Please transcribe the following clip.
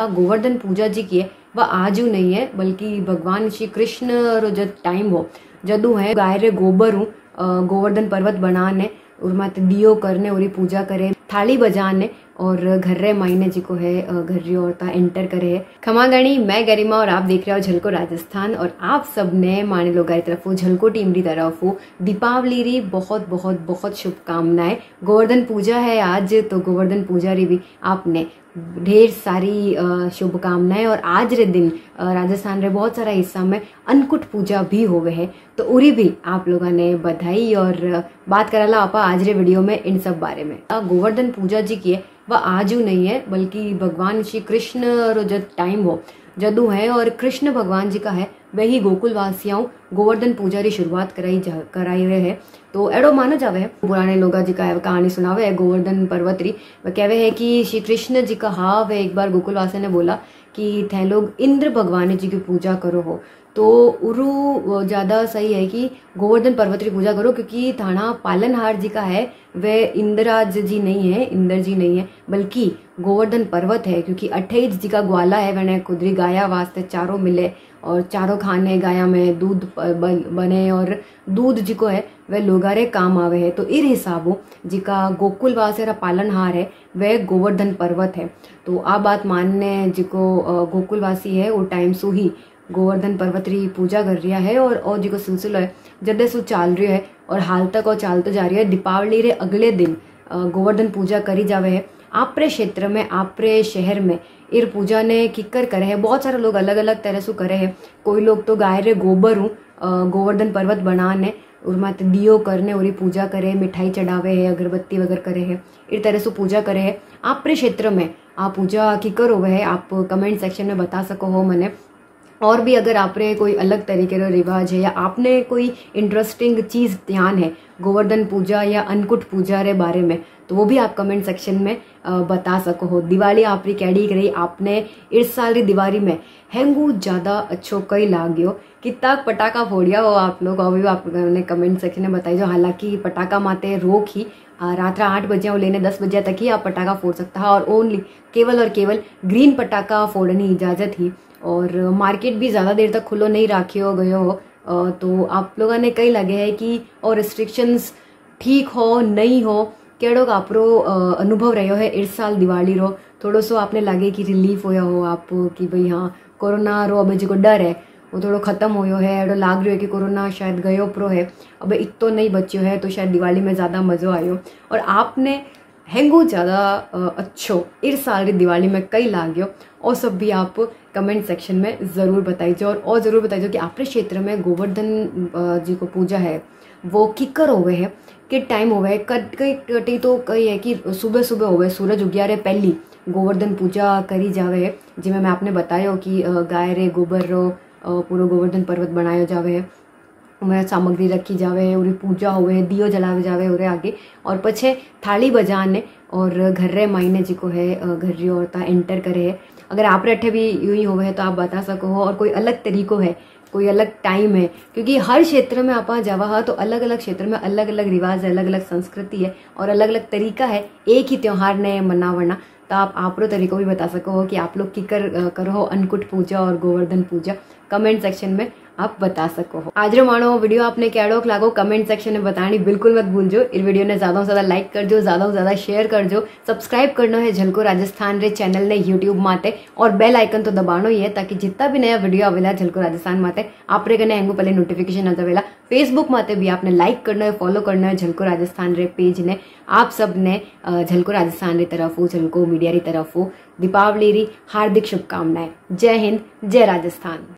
गोवर्धन पूजा जी की है वह आज ही नहीं है बल्कि भगवान श्री कृष्ण रो जद टाइम हो जदू है गाय रे गोबर हूँ गोवर्धन पर्वत बनाने और मत दियो करने और पूजा करे थाली बजाने और घर रे मायने जी को है घर री और एंटर करे है। खमा गणी मैं गरिमा और आप देख रहे हो झलको राजस्थान और आप सबने माने लो गाय तरफ हो झलको टीम री तरफ हो दीपावली री बहुत बहुत बहुत शुभकामनाएं। गोवर्धन पूजा है आज तो गोवर्धन पूजा री भी आपने ढेर सारी शुभकामनाएं। और आज रे दिन राजस्थान रे बहुत सारा हिस्सा में अन्नकूट पूजा भी होवे है तो उरी भी आप लोगों ने बधाई। और बात कराला आपा आज रे वीडियो में इन सब बारे में। गोवर्धन पूजा जी की है वह आज ही नहीं है बल्कि भगवान श्री कृष्ण रो जब टाइम हो जदू है और कृष्ण भगवान जी का है वही गोकुलवासियाओं गोवर्धन पूजा री शुरुआत कराई रहे है। तो एडो मानो जावे है पुराने लोगा जी का कहानी सुनावे है गोवर्धन पर्वत री वह कहवे है कि श्री कृष्ण जी का हाव है एक बार गोकुलवासी ने बोला कि थे लोग इंद्र भगवान जी की पूजा करो हो तो उरु ज़्यादा सही है कि गोवर्धन पर्वत की पूजा करो क्योंकि थाना पालनहार जी का है वे इंद्राज जी नहीं है इंद्र जी नहीं है बल्कि गोवर्धन पर्वत है क्योंकि 28 जी का ग्वाला है वने कुदरी गाया वास्ते चारों मिले और चारों खाने गाया में दूध बने और दूध जी को है वह लोगारे काम आवे है। तो इर हिसाबों जी का गोकुलवास रा पालनहार है वह गोवर्धन पर्वत है। तो आ बात मानने जी को गोकुलवासी है वो टाइम सो ही गोवर्धन पर्वत री पूजा कर रिया है और जी को सिलसिलो है जदे सु चाल रही है और हाल तक और चालते जा रही है। दीपावली रे अगले दिन गोवर्धन पूजा करी जावे है। आपरे क्षेत्र में आपरे शहर में इर पूजा ने किकर करे है बहुत सारे लोग अलग अलग तरह से करे है। कोई लोग तो गाय रे गोबर हूँ गोवर्धन पर्वत बनाने और मत दियो करने और पूजा करे मिठाई चढ़ावे है अगरबत्ती वगैरह करे है इस तरह से पूजा करे है। आपरे क्षेत्र में आप पूजा किकर होवे है आप कमेंट सेक्शन में बता सको हो मैंने। और भी अगर आपने कोई अलग तरीके का रिवाज है या आपने कोई इंटरेस्टिंग चीज़ ध्यान है गोवर्धन पूजा या अन्नकूट पूजा रे बारे में तो वो भी आप कमेंट सेक्शन में बता सको हो। दिवाली आपरी कैडी करी आपने इस साल री दिवाली में हेंगू ज़्यादा अच्छो कई लाग्यो कितना पटाखा फोड़िया हो आप लोग और भी आपने कमेंट सेक्शन में बताई जो। हालांकि पटाखा माते रोक ही रात्रा 8 बजे और लेने 10 बजे तक ही आप पटाखा फोड़ सकता है और ओनली केवल और केवल ग्रीन पटाखा फोड़नी इजाज़त ही और मार्केट भी ज़्यादा देर तक खुलो नहीं राखे हो गए हो। तो आप लोगों ने कई लगे है कि और रिस्ट्रिक्शंस ठीक हो नहीं हो केड़ो आपरो अनुभव रहो है इस साल दिवाली रो थोड़ो सो आपने लगे कि रिलीफ होया हो आप कि भाई हाँ कोरोना रो अबे जो को डर है वो थोड़ो खत्म होयो है एडो लाग रही है कि कोरोना शायद गयो प्रो है अब इतो नहीं बच्यो है तो शायद दिवाली में ज़्यादा मज़ो आयो। और आपने हेंगू ज़्यादा अच्छो इस साल री दिवाली में कई लाग्यो और सब भी आप कमेंट सेक्शन में ज़रूर बताइजो। और ज़रूर बताइजो कि आपके क्षेत्र में गोवर्धन जी को पूजा है वो किकर होवे है कि टाइम होवे है कई कटी तो कई है कि सुबह सुबह होवे सूरज उग्या रे पहली गोवर्धन पूजा करी जावे है जिमें मैं आपने बतायो कि गाय रे गोबर रो पूरा गोवर्धन पर्वत बनायो जावे है में सामग्री रखी जावे उरी पूजा होवे दियो जलावे जावे उरे आगे और पछे थाली बजाने और घर रे मायने जी को है घर री औरता एंटर करे है। अगर आप रठे भी यूं ही होवे है तो आप बता सको हो और कोई अलग तरीको है कोई अलग टाइम है क्योंकि हर क्षेत्र में आप जावा हा तो अलग अलग क्षेत्र में अलग अलग रिवाज है अलग अलग संस्कृति है और अलग अलग तरीका है एक ही त्यौहार ने मनावना। तो आप आपरो तरीको भी बता सको हो कि आप लोग किकर करो हो अन्नकूट पूजा और गोवर्धन पूजा कमेंट सेक्शन में आप बता सको हो। आज रो मानो वीडियो आपने कैडो लागो कमेंट सेक्शन में बतानी बिल्कुल मत भूल जो। इस वीडियो ने ज़्यादा से ज़्यादा लाइक कर जो ज़्यादा से ज़्यादा शेयर कर जो सब्सक्राइब करना है झलको राजस्थान रे चैनल ने यूट्यूब माते और बेल आइकन तो दबानो ही है ताकि जितना भी नया वीडियो आवेला झलको राजस्थान माते आप रे कने एंगो पहले नोटिफिकेशन आवेला। फेसबुक माते भी आपने लाइक करना है फॉलो करना है झलको राजस्थान रे पेज ने। आप सब ने झलको राजस्थान री तरफ हो झलको मीडिया री तरफ हो दीपावली री हार्दिक शुभकामनाएं। जय हिंद जय राजस्थान।